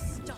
this stop.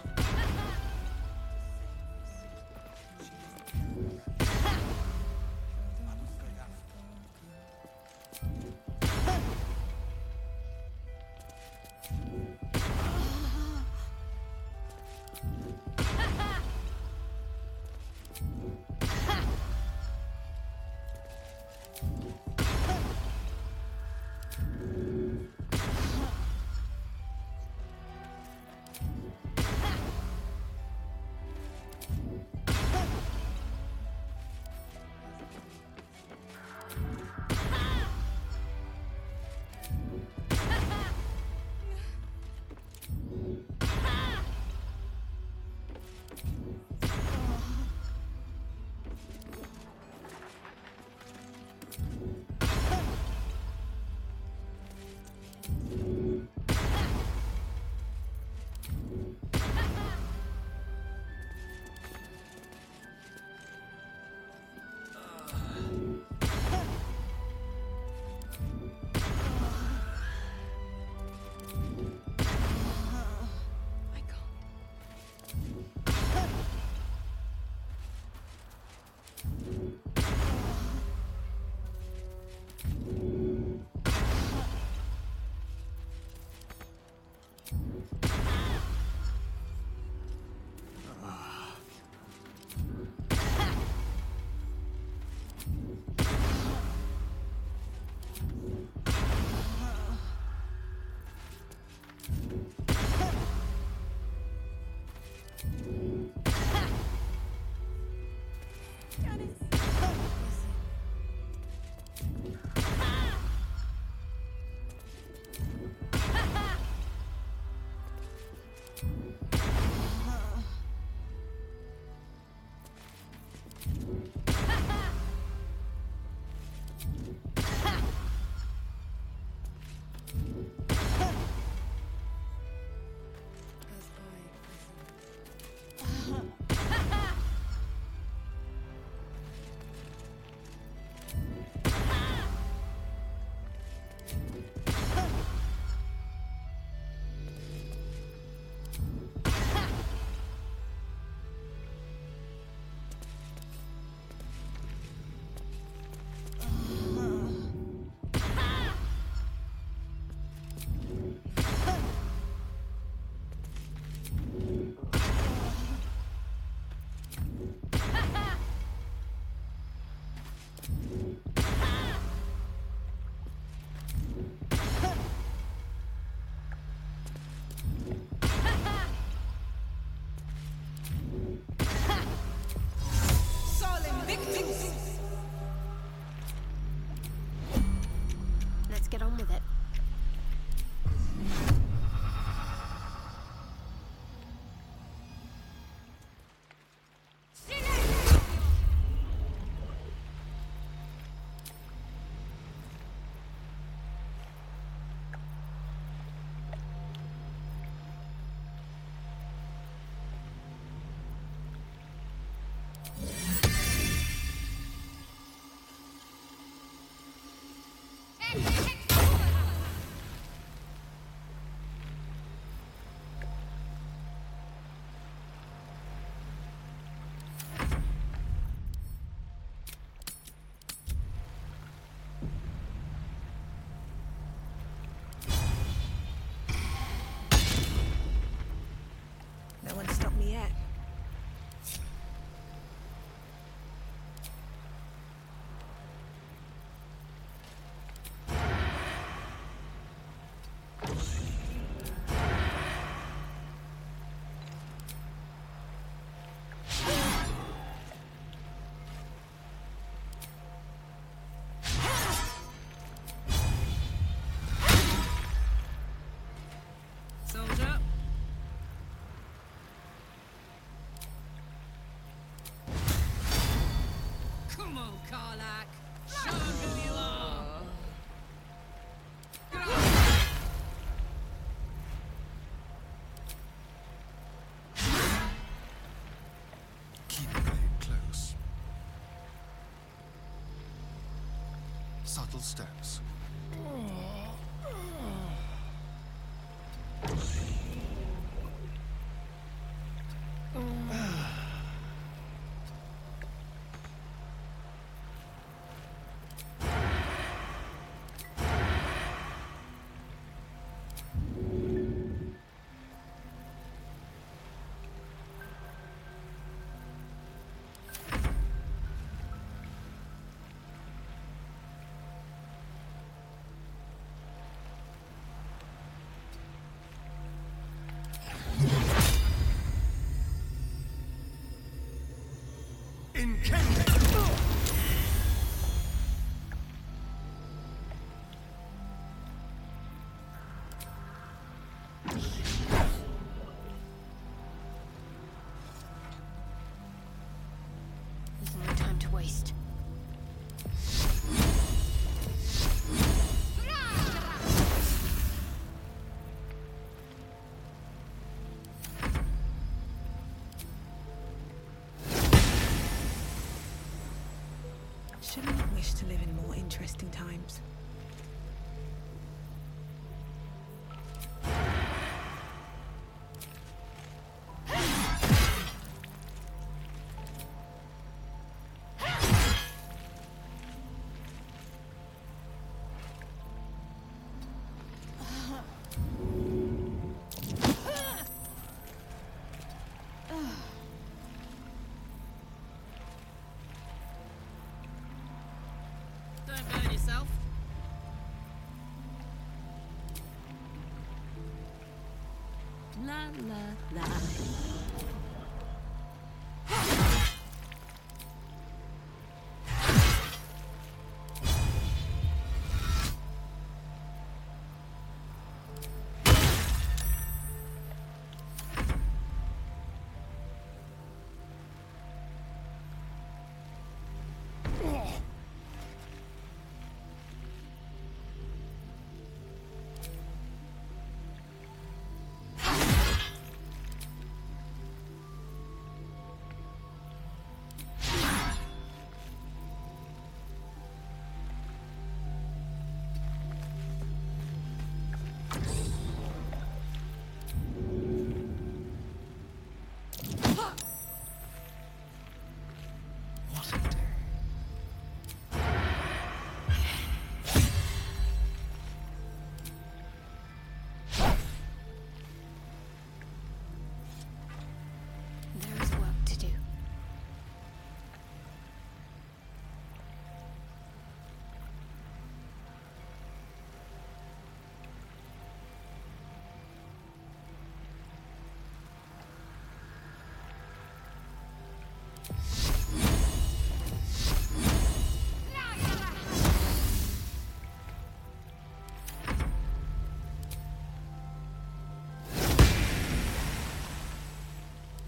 Subtle steps. Shouldn't I wish to live in more interesting times? La la la.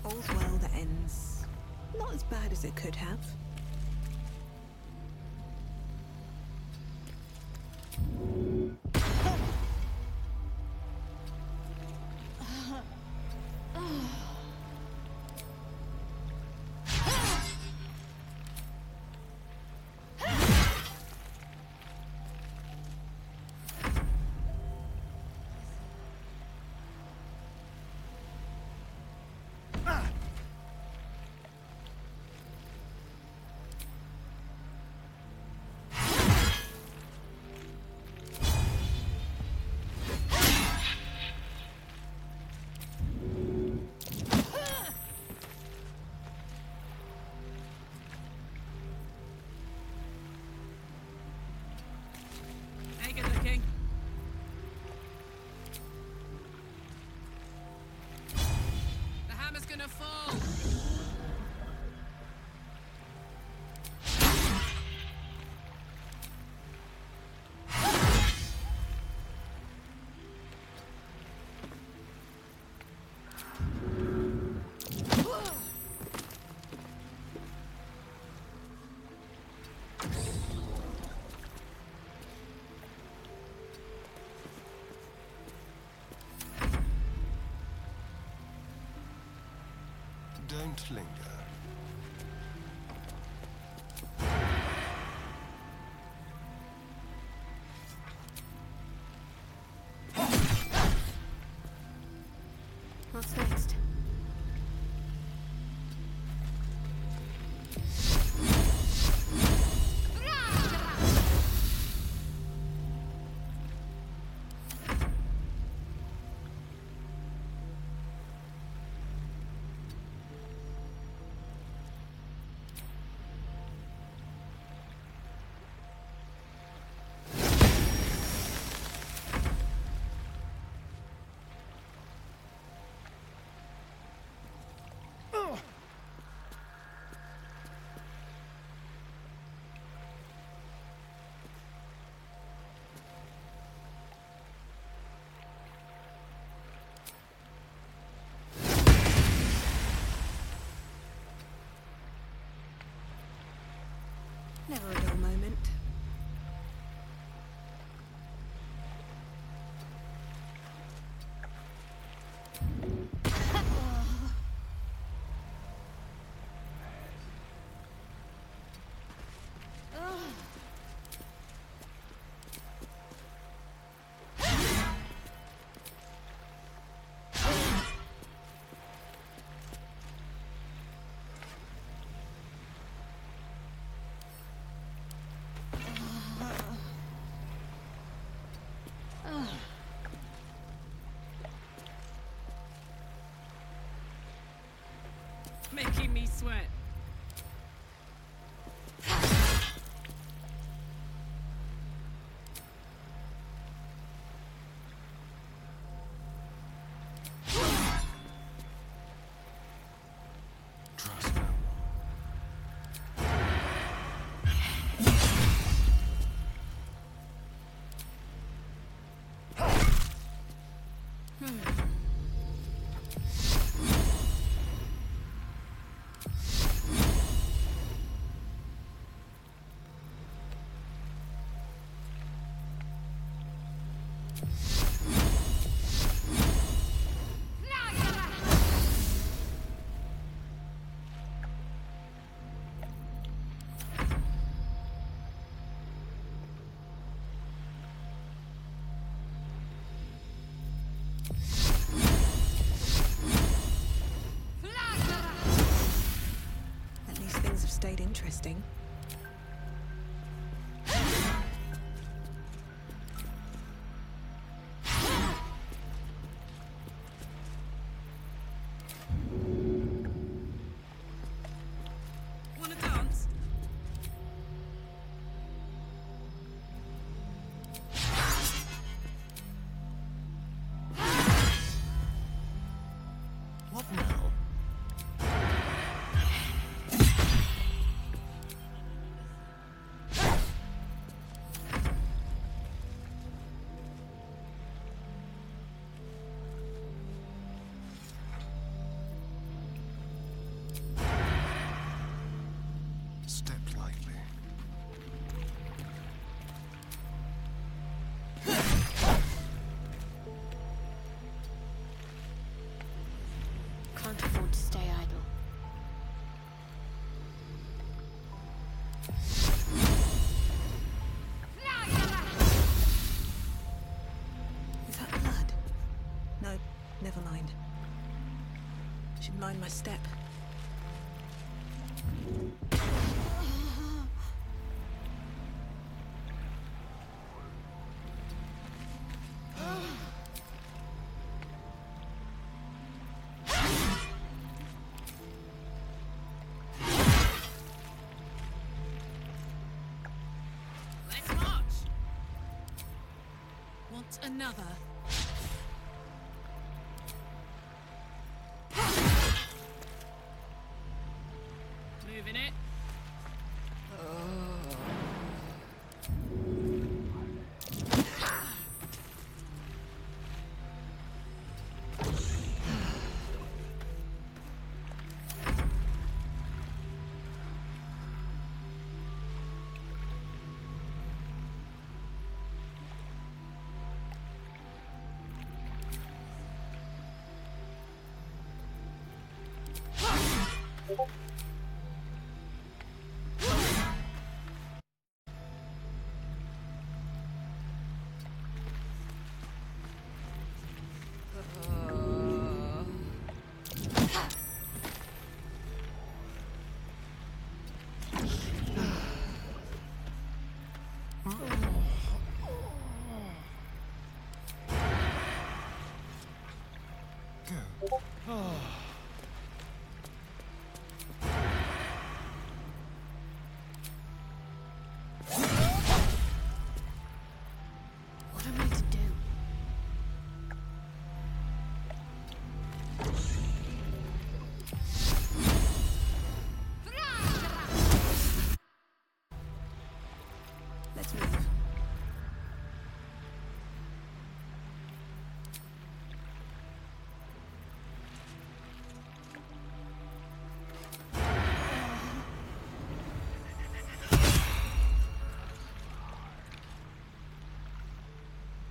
All's well that ends. Not as bad as it could have. Don't linger. What's next? Never a dull moment. making me sweat. Stayed interesting. Wanna dance? What now? Can't afford to stay idle. Is that blood? No, never mind. I should mind my step. Another. Moving it. Oh.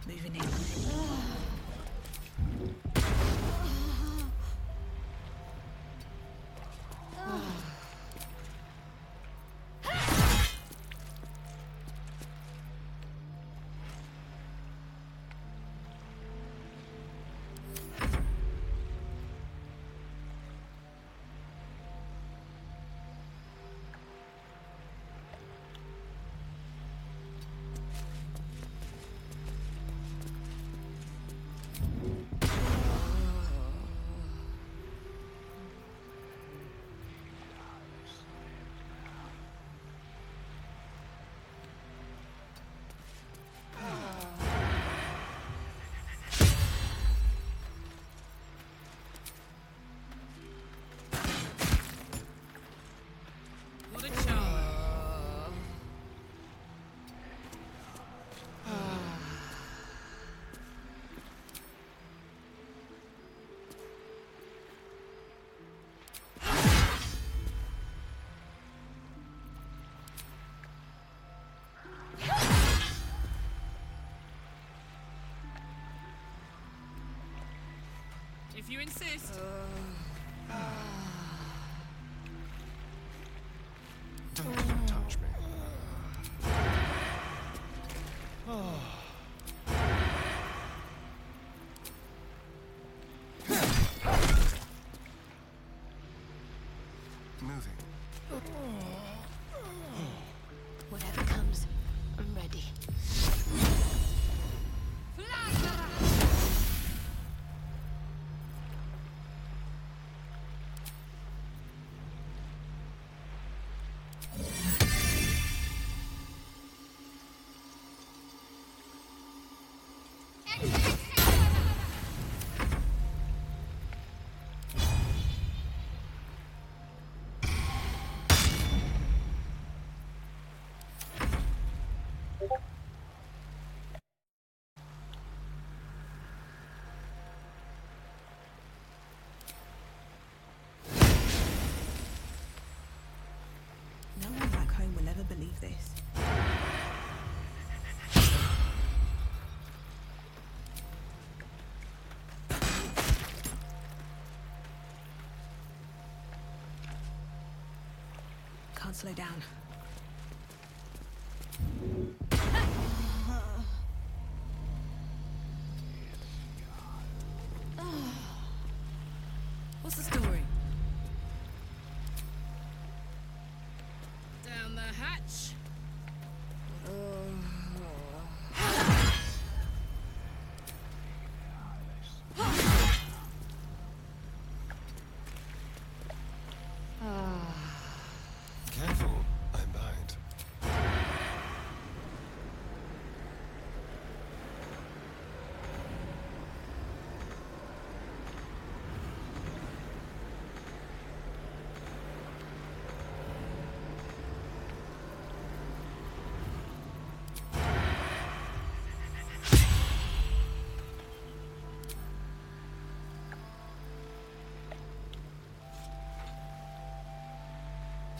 Moving in. if you insist. Don't touch me. Moving. Whatever comes, I'm ready. Believe this. Can't slow down. What's the story? Hatch. Careful, I might.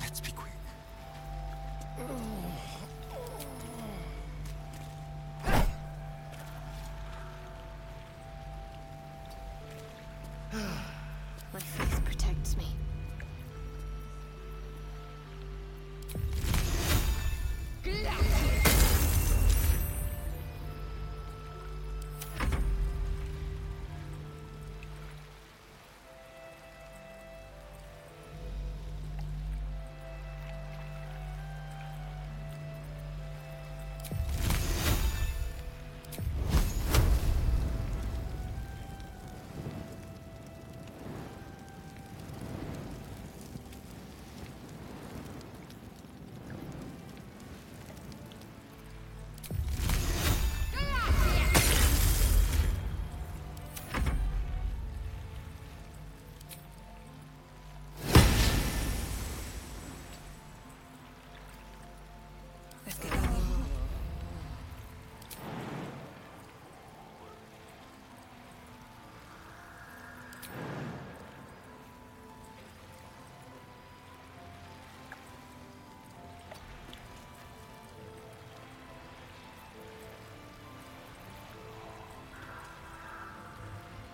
Let's be quick. My face protects me.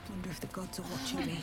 I wonder if the gods are watching me.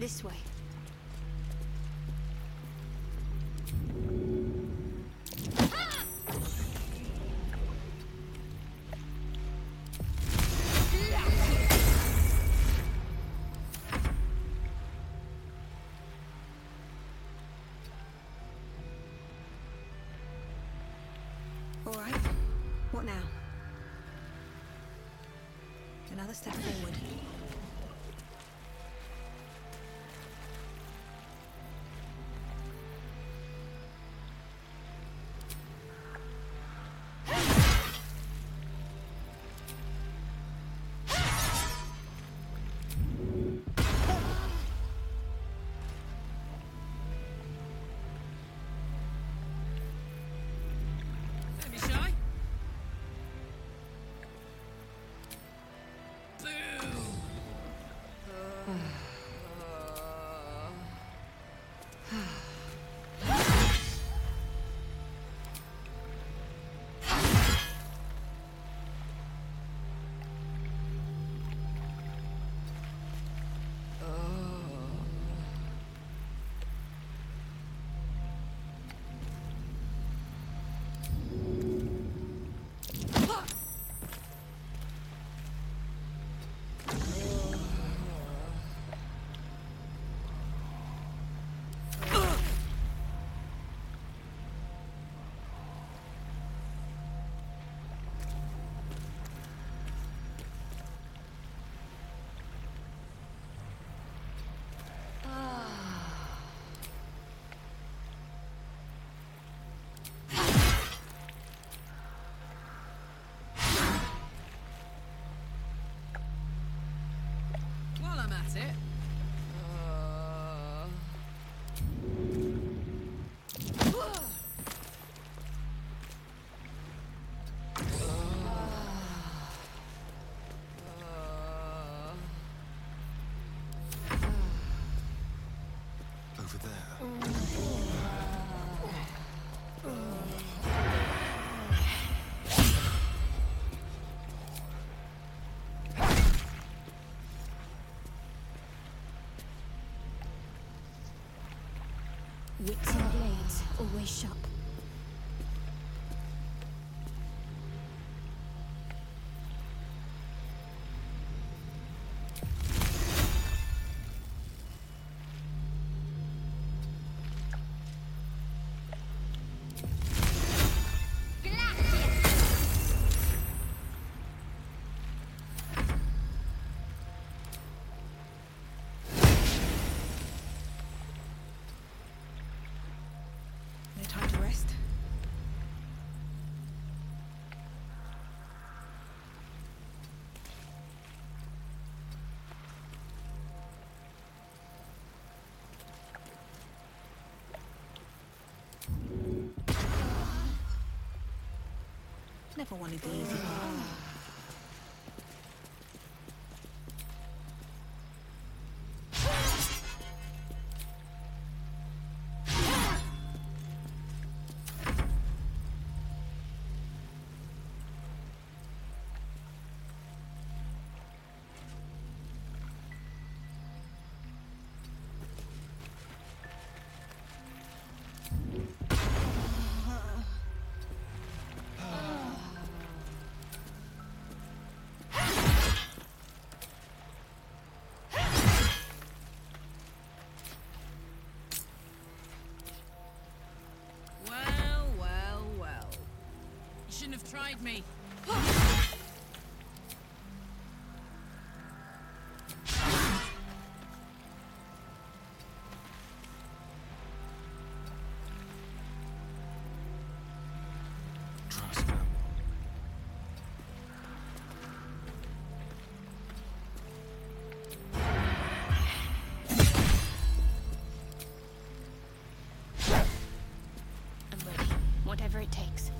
This way. All right. What now? Another step forward. Wits and blades, always sharp. Never wanted the easy part. Tried me. I'm ready. Whatever it takes.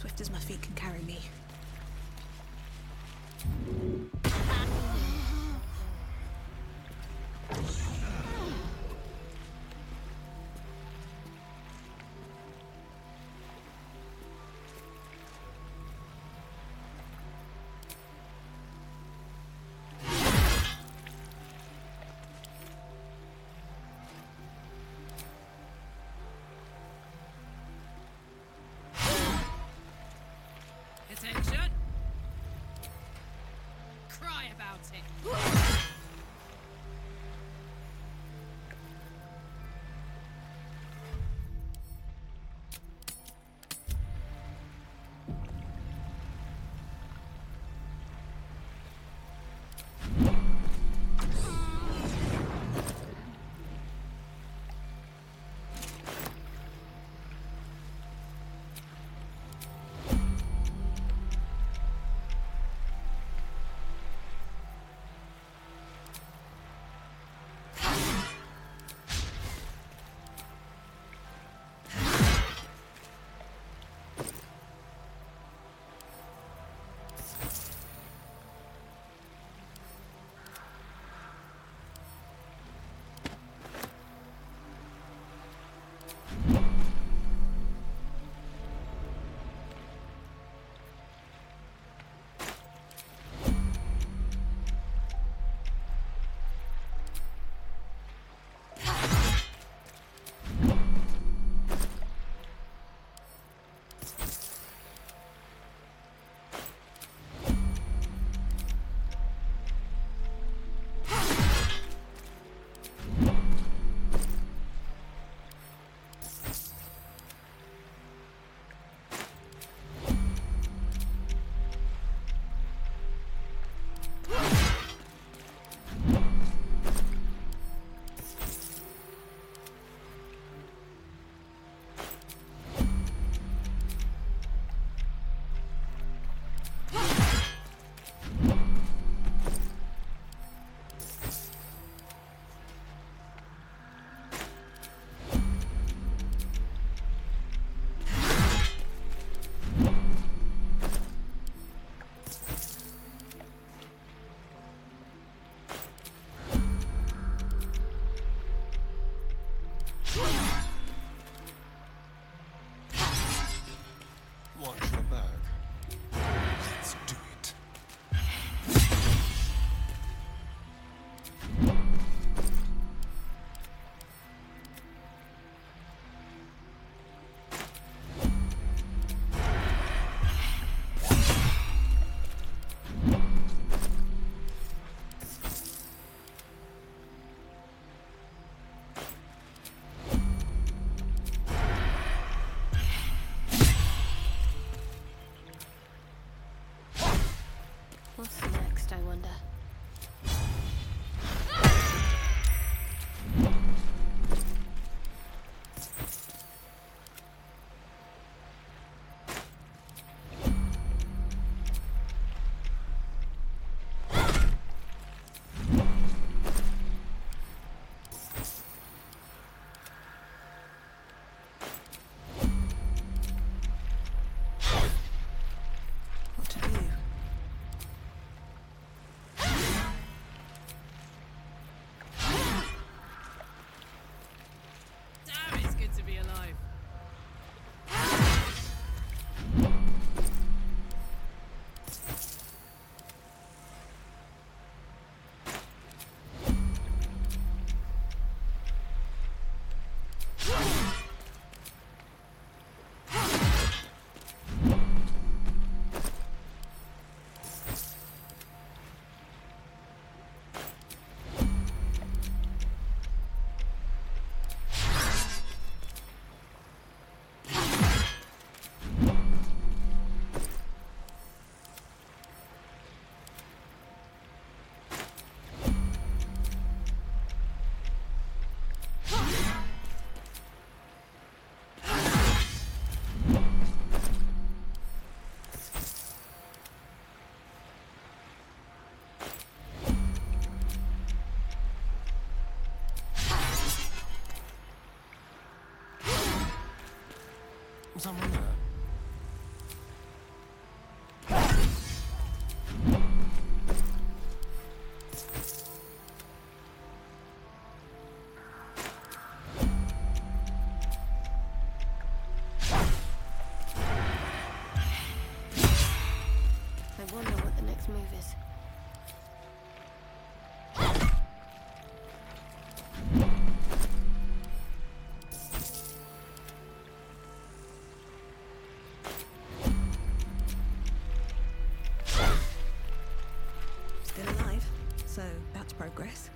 Swift as my feet can carry me. Attention! Cry about it! What's next, I wonder? Someone there. So that's progress.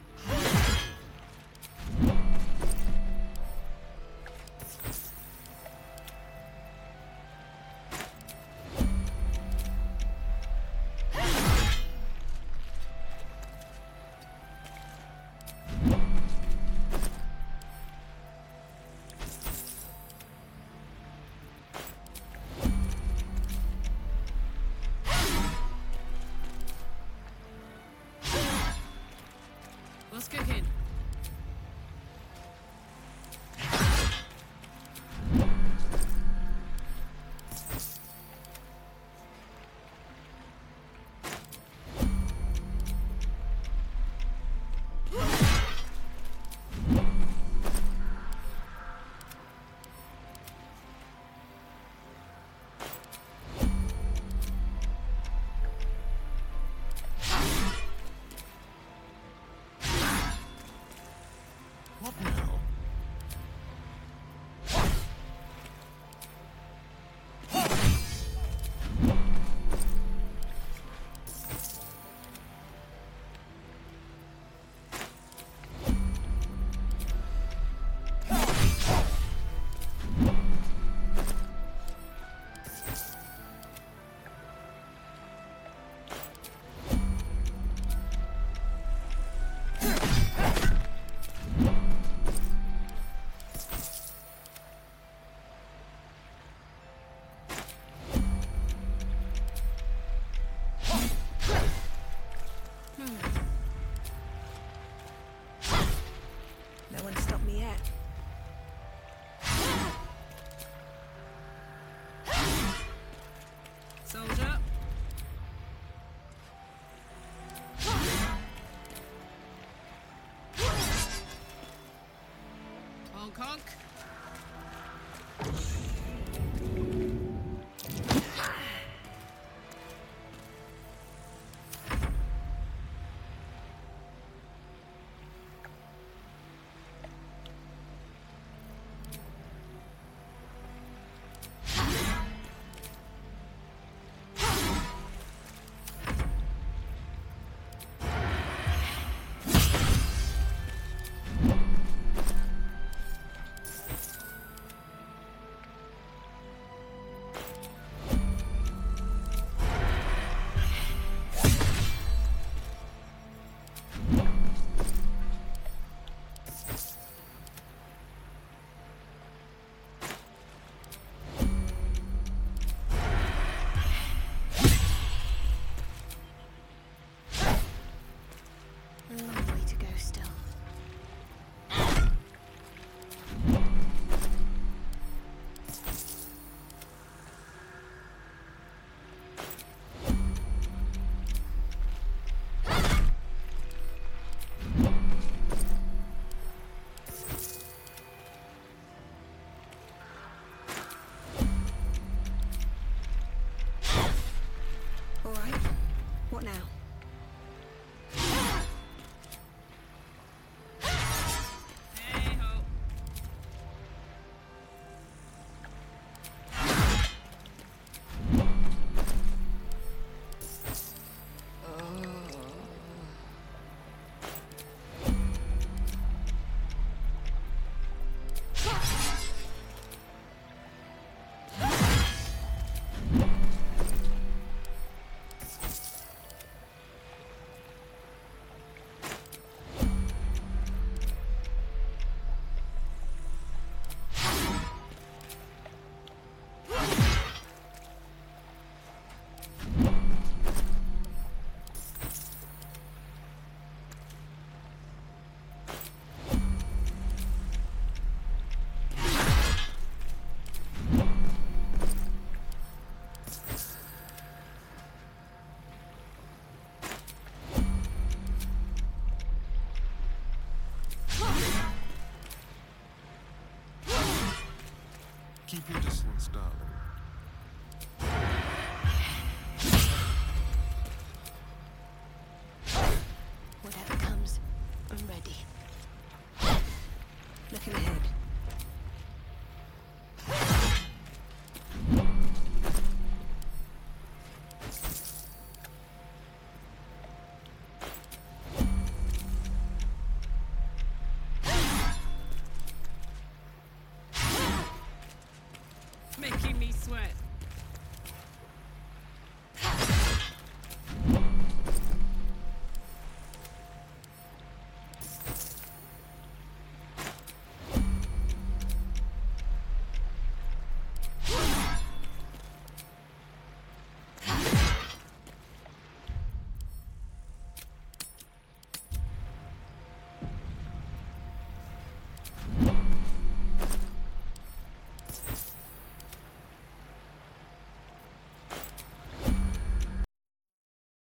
Honk. Keep your distance, darling. Whatever comes, I'm ready. Looking ahead.